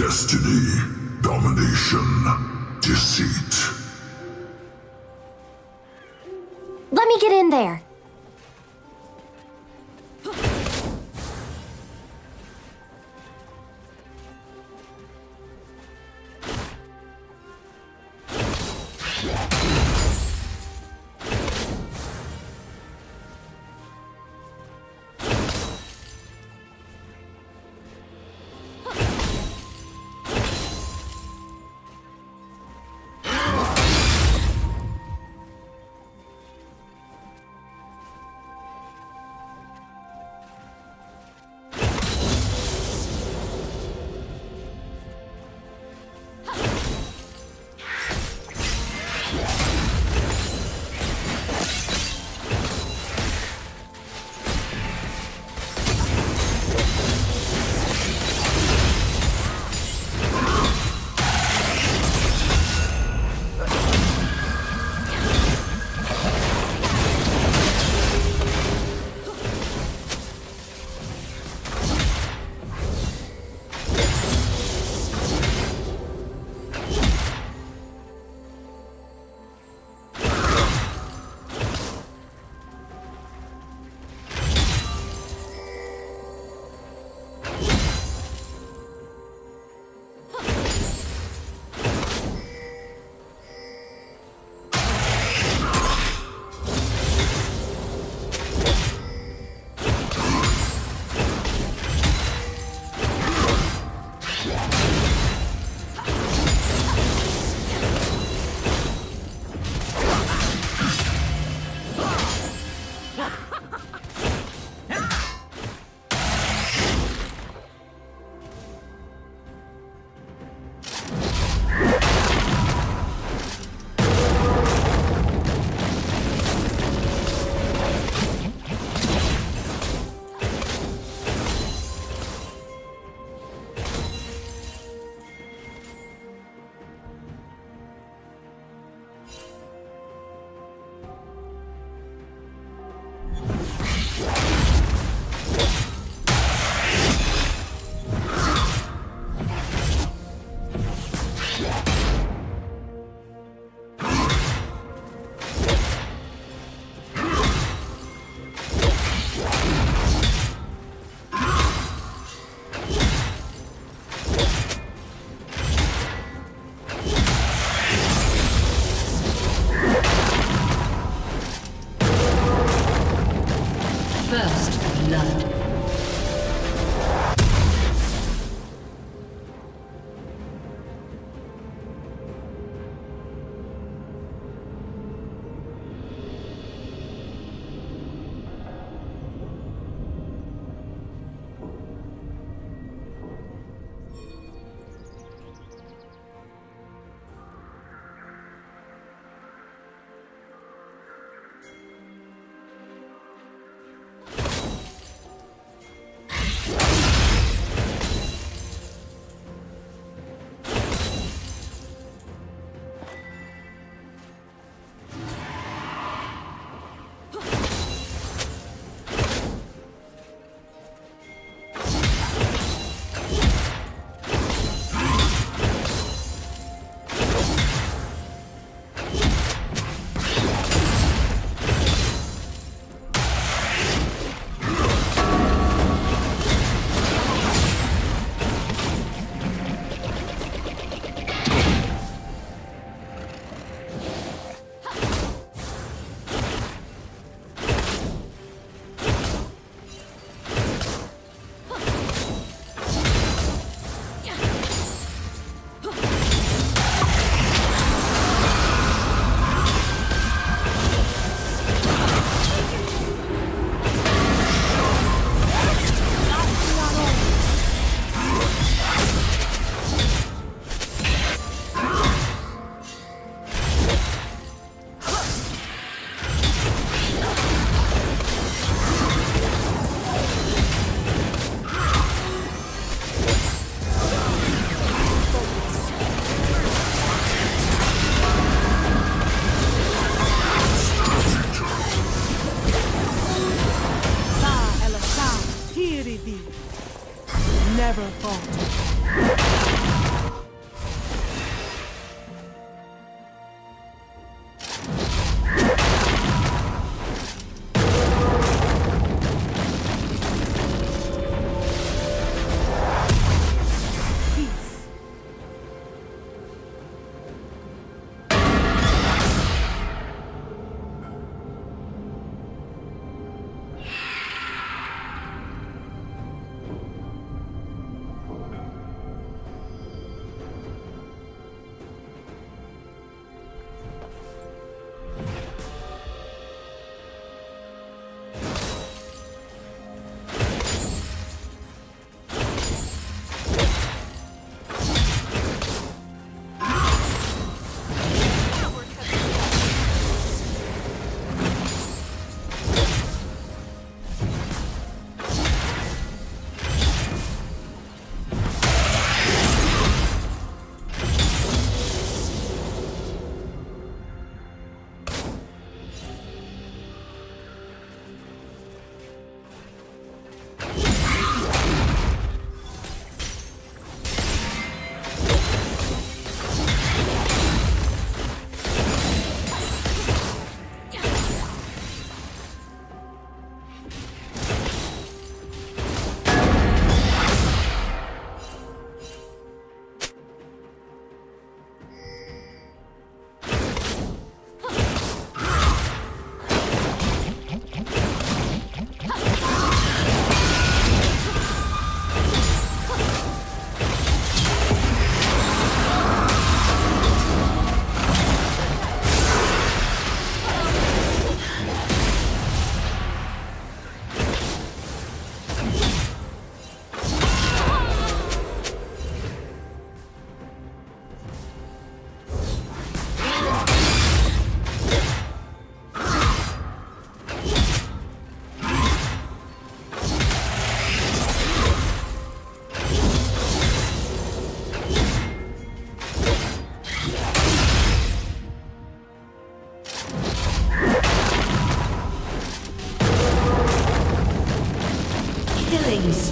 Destiny, domination, deceit. Let me get in there.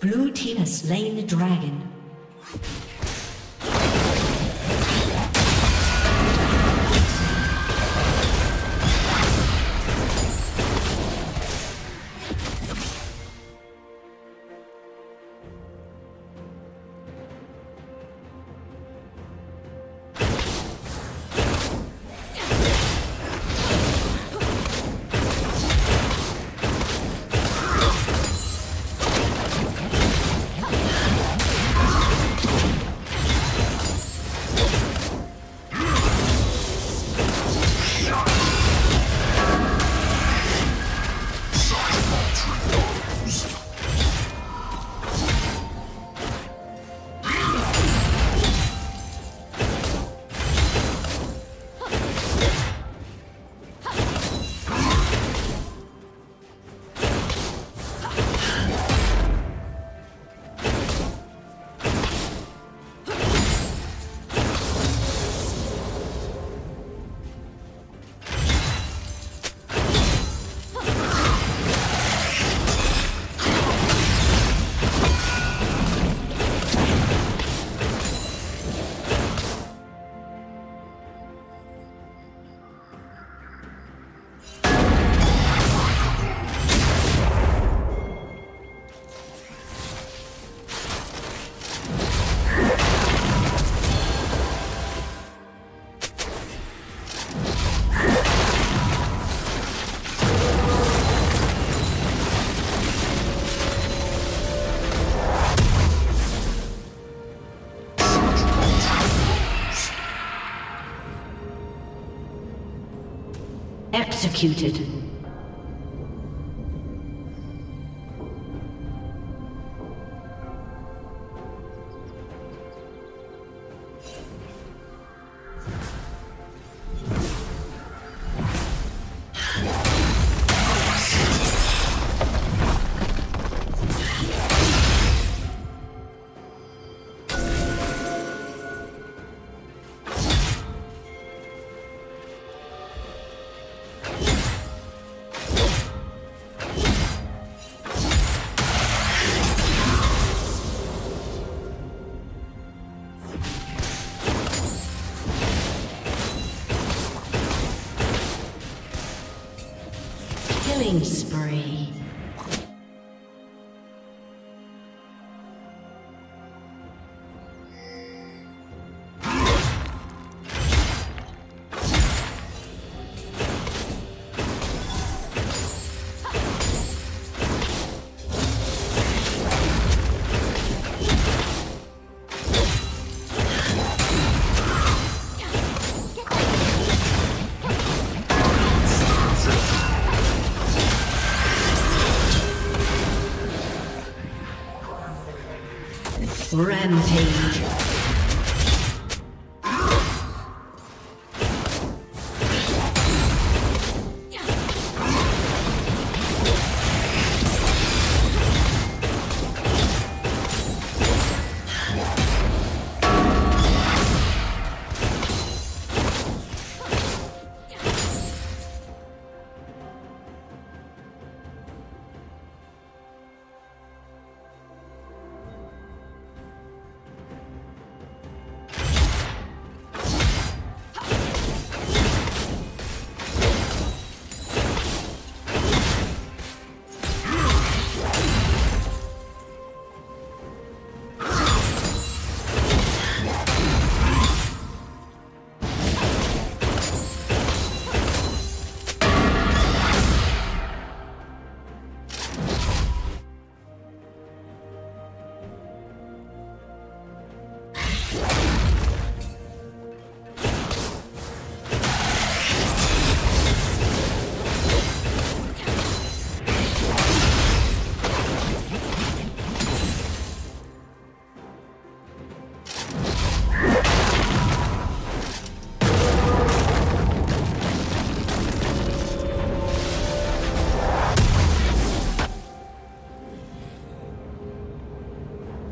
Blue team has slain the dragon. Executed. Killing spree. Rampage.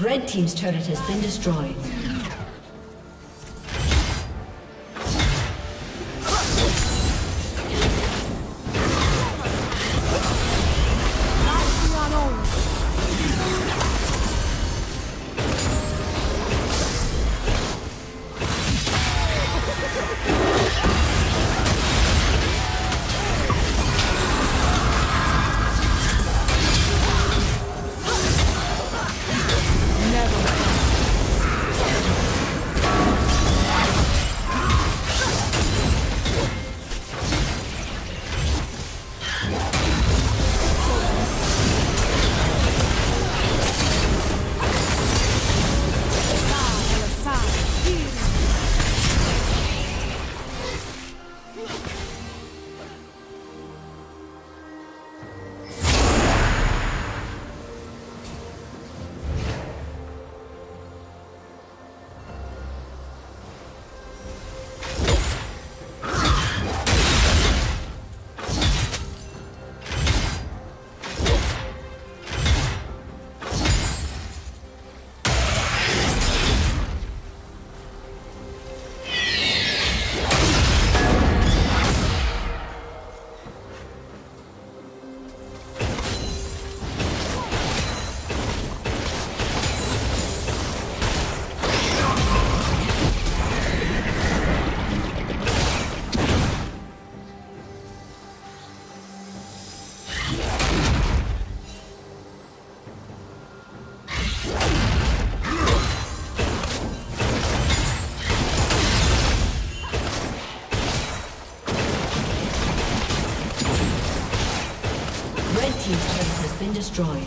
Red Team's turret has been destroyed. Destroyed.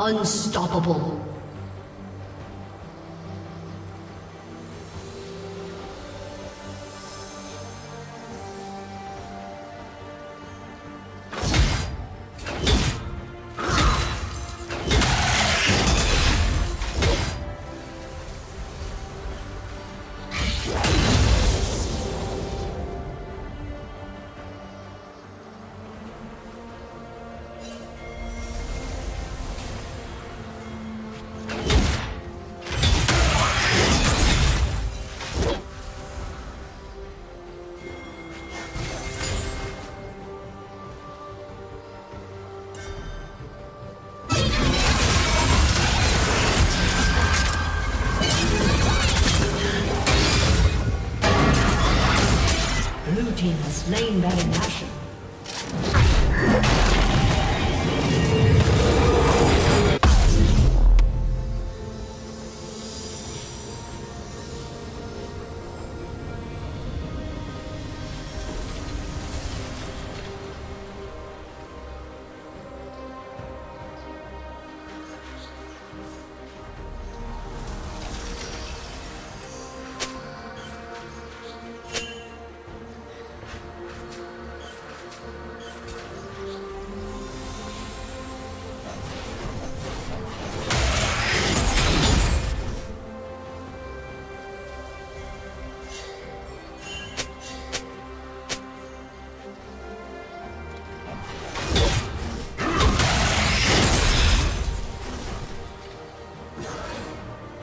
Unstoppable. Team has slain Baron Nashor.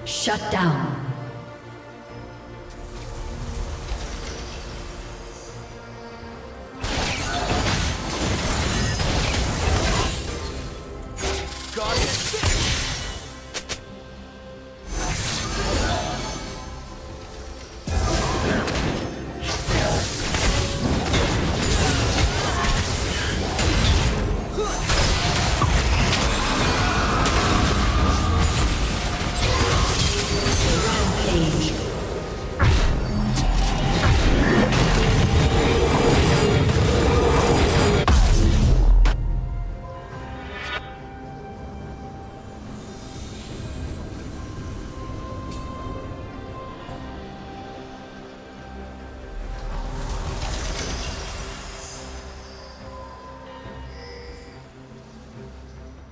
Shut down.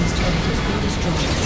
team's turret has been destroyed.